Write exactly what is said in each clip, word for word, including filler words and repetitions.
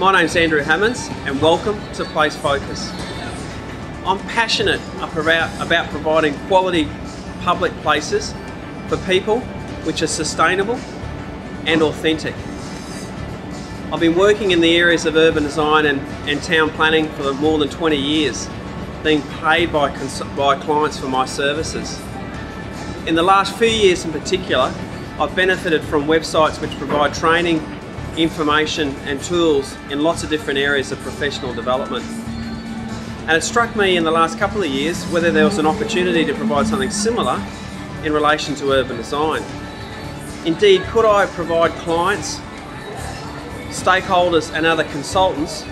My name's Andrew Hammonds and welcome to Place Focus. I'm passionate about providing quality public places for people which are sustainable and authentic. I've been working in the areas of urban design and, and town planning for more than twenty years, being paid by, by clients for my services. In the last few years in particular, I've benefited from websites which provide training, information and tools in lots of different areas of professional development. And it struck me in the last couple of years whether there was an opportunity to provide something similar in relation to urban design. Indeed, could I provide clients, stakeholders and other consultants,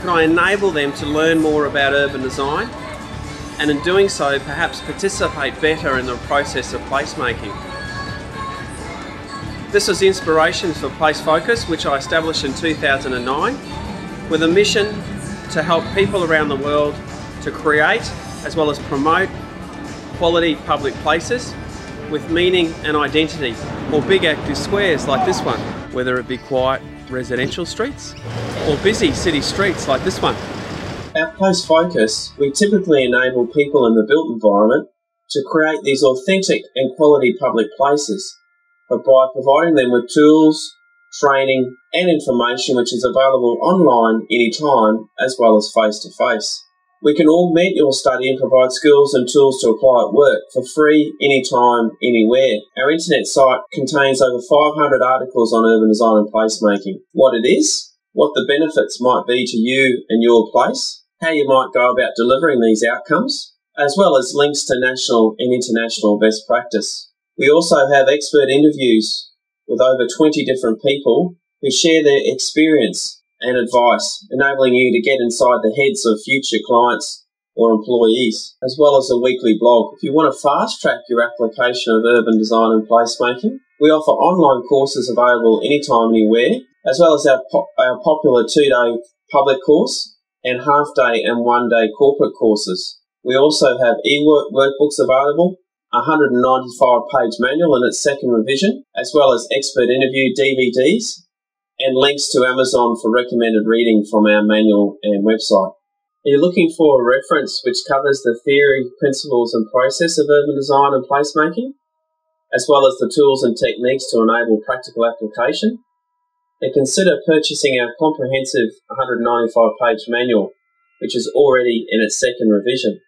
could I enable them to learn more about urban design and in doing so perhaps participate better in the process of placemaking. This was inspiration for Place Focus, which I established in two thousand nine with a mission to help people around the world to create as well as promote quality public places with meaning and identity, or big active squares like this one, whether it be quiet residential streets or busy city streets like this one. At Place Focus, we typically enable people in the built environment to create these authentic and quality public places, but by providing them with tools, training and information which is available online anytime as well as face-to-face. We can augment your study and provide skills and tools to apply at work for free, anytime, anywhere. Our internet site contains over five hundred articles on urban design and placemaking. What it is, what the benefits might be to you and your place, how you might go about delivering these outcomes, as well as links to national and international best practice. We also have expert interviews with over twenty different people who share their experience and advice, enabling you to get inside the heads of future clients or employees, as well as a weekly blog. If you want to fast track your application of urban design and placemaking, we offer online courses available anytime, anywhere, as well as our, pop our popular two-day public course and half-day and one-day corporate courses. We also have e-work workbooks available, a one hundred ninety-five page manual in its second revision, as well as expert interview D V Ds and links to Amazon for recommended reading from our manual and website. Are you looking for a reference which covers the theory, principles and process of urban design and placemaking, as well as the tools and techniques to enable practical application? Then consider purchasing our comprehensive one hundred ninety-five page manual, which is already in its second revision.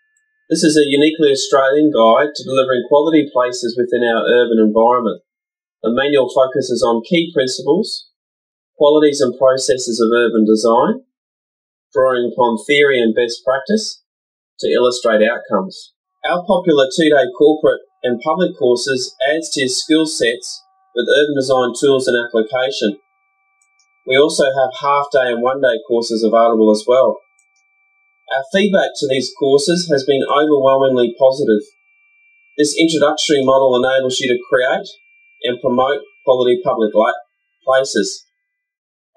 This is a uniquely Australian guide to delivering quality places within our urban environment. The manual focuses on key principles, qualities and processes of urban design, drawing upon theory and best practice to illustrate outcomes. Our popular two-day corporate and public courses adds to your skill sets with urban design tools and application. We also have half-day and one-day courses available as well. Our feedback to these courses has been overwhelmingly positive. This introductory model enables you to create and promote quality public places.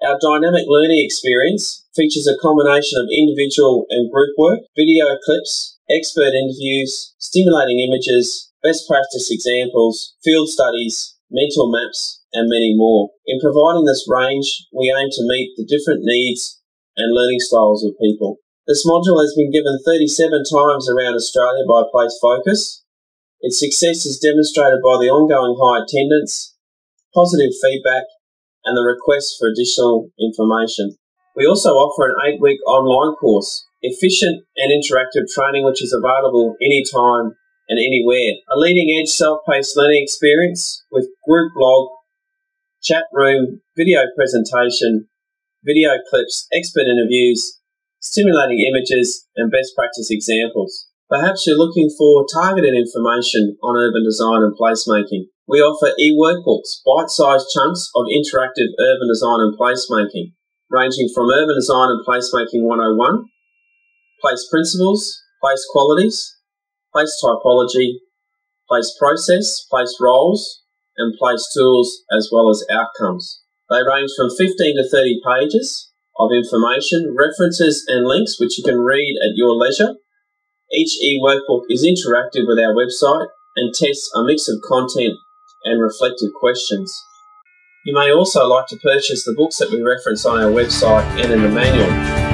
Our dynamic learning experience features a combination of individual and group work, video clips, expert interviews, stimulating images, best practice examples, field studies, mental maps, and many more. In providing this range, we aim to meet the different needs and learning styles of people. This module has been given thirty-seven times around Australia by Place Focus. Its success is demonstrated by the ongoing high attendance, positive feedback, and the request for additional information. We also offer an eight-week online course, efficient and interactive training which is available anytime and anywhere. A leading-edge self-paced learning experience with group blog, chat room, video presentation, video clips, expert interviews, stimulating images and best practice examples. Perhaps you're looking for targeted information on urban design and placemaking. We offer e-workbooks, bite-sized chunks of interactive urban design and placemaking, ranging from Urban Design and Placemaking one oh one, Place Principles, Place Qualities, Place Typology, Place Process, Place Roles, and Place Tools, as well as Outcomes. They range from fifteen to thirty pages of information, references and links which you can read at your leisure. Each e-workbook is interactive with our website and tests a mix of content and reflective questions. You may also like to purchase the books that we reference on our website and in the manual.